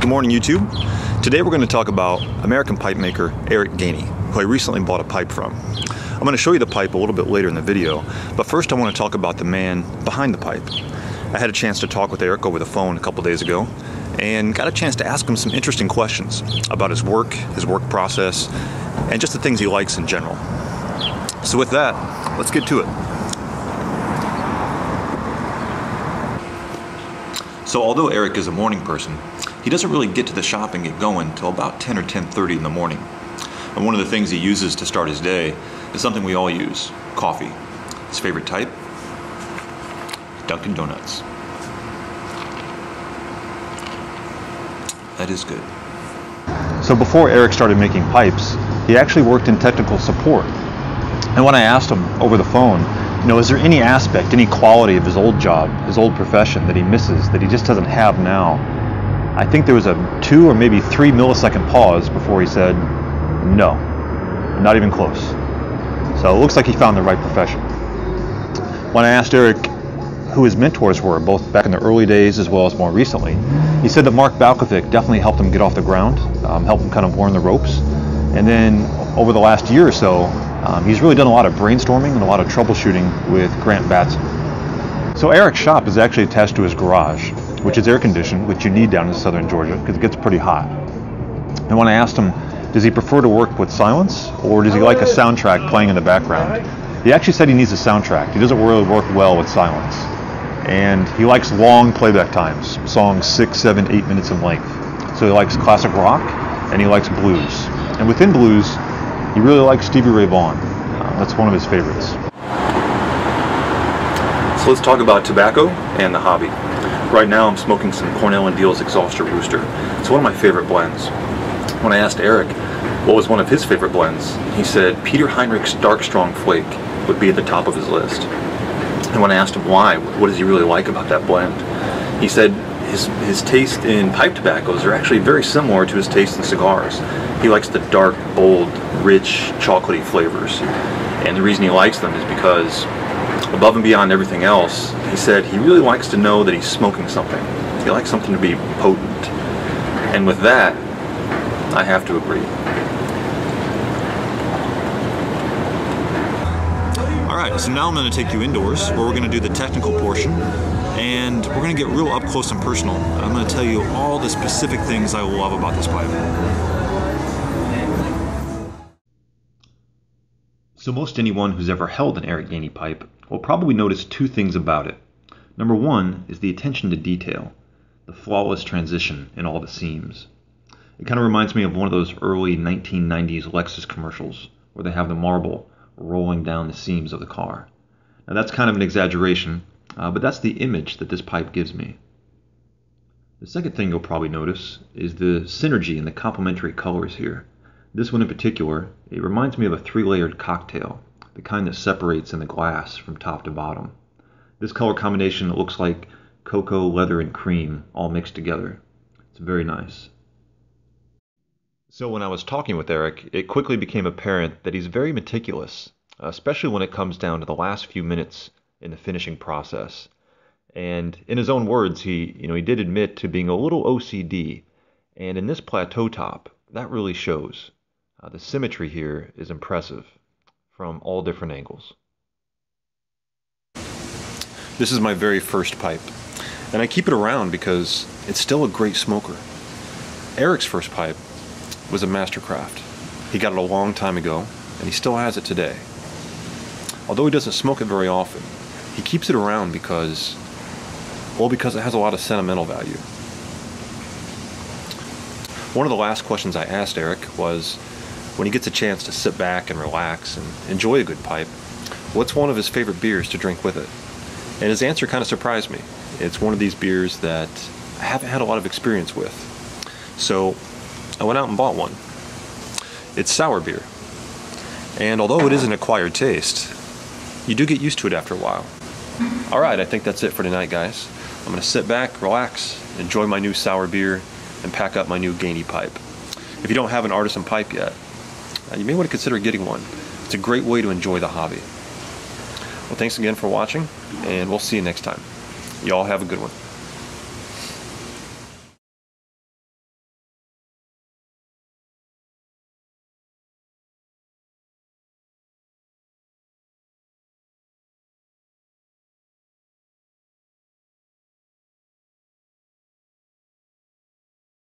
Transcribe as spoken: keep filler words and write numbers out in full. Good morning, YouTube. Today we're going to talk about American pipe maker Eric Gainey, who I recently bought a pipe from. I'm going to show you the pipe a little bit later in the video, but first I want to talk about the man behind the pipe. I had a chance to talk with Eric over the phone a couple days ago and got a chance to ask him some interesting questions about his work, his work process, and just the things he likes in general. So with that, let's get to it. So although Eric is a morning person, he doesn't really get to the shop and get going till about ten or ten thirty in the morning. And one of the things he uses to start his day is something we all use, coffee. His favorite type, Dunkin' Donuts. That is good. So before Eric started making pipes, he actually worked in technical support. And when I asked him over the phone, you know, is there any aspect, any quality of his old job, his old profession that he misses, that he just doesn't have now? I think there was a two or maybe three millisecond pause before he said, no, not even close. So it looks like he found the right profession. When I asked Eric who his mentors were, both back in the early days as well as more recently, he said that Mark Balkovic definitely helped him get off the ground, um, helped him kind of learn the ropes. And then over the last year or so, Um, he's really done a lot of brainstorming and a lot of troubleshooting with Grant Batson. So Eric's shop is actually attached to his garage, which is air conditioned, which you need down in southern Georgia because it gets pretty hot. And when I asked him, does he prefer to work with silence or does he like a soundtrack playing in the background? He actually said he needs a soundtrack. He doesn't really work well with silence. And he likes long playback times, songs six, seven, eight minutes in length. So he likes classic rock and he likes blues. And within blues, he really likes Stevie Ray Vaughan. Uh, that's one of his favorites. So let's talk about tobacco and the hobby. Right now I'm smoking some Cornell and Deal's Exhausted Rooster. It's one of my favorite blends. When I asked Eric what was one of his favorite blends, he said Peter Heinrich's Dark Strong Flake would be at the top of his list. And when I asked him why, what does he really like about that blend, he said his, his taste in pipe tobaccos are actually very similar to his taste in cigars. He likes the dark, bold, rich, chocolatey flavors. And the reason he likes them is because, above and beyond everything else, he said he really likes to know that he's smoking something. He likes something to be potent. And with that, I have to agree. Alright, so now I'm going to take you indoors, where we're going to do the technical portion. And we're going to get real up close and personal. And I'm going to tell you all the specific things I love about this pipe. So most anyone who's ever held an Eric Gainey pipe will probably notice two things about it. Number one is the attention to detail, the flawless transition in all the seams. It kind of reminds me of one of those early nineteen nineties Lexus commercials where they have the marble rolling down the seams of the car. Now that's kind of an exaggeration, uh, but that's the image that this pipe gives me. The second thing you'll probably notice is the synergy and the complementary colors here. This one in particular, it reminds me of a three-layered cocktail, the kind that separates in the glass from top to bottom. This color combination looks like cocoa, leather, and cream all mixed together. It's very nice. So when I was talking with Eric, it quickly became apparent that he's very meticulous, especially when it comes down to the last few minutes in the finishing process. And in his own words, he, you know, he did admit to being a little O C D, and in this plateau top, that really shows. Uh, the symmetry here is impressive from all different angles. This is my very first pipe, and I keep it around because it's still a great smoker. Eric's first pipe was a Mastercraft. He got it a long time ago, and he still has it today. Although he doesn't smoke it very often, he keeps it around because, well, because it has a lot of sentimental value. One of the last questions I asked Eric was, when he gets a chance to sit back and relax and enjoy a good pipe, what's one of his favorite beers to drink with it? And his answer kind of surprised me. It's one of these beers that I haven't had a lot of experience with. So I went out and bought one. It's sour beer. And although it is an acquired taste, you do get used to it after a while. All right, I think that's it for tonight, guys. I'm gonna sit back, relax, enjoy my new sour beer, and pack up my new Gainey pipe. If you don't have an artisan pipe yet, Uh, you may want to consider getting one. It's a great way to enjoy the hobby. Well, thanks again for watching, and we'll see you next time. Y'all have a good one.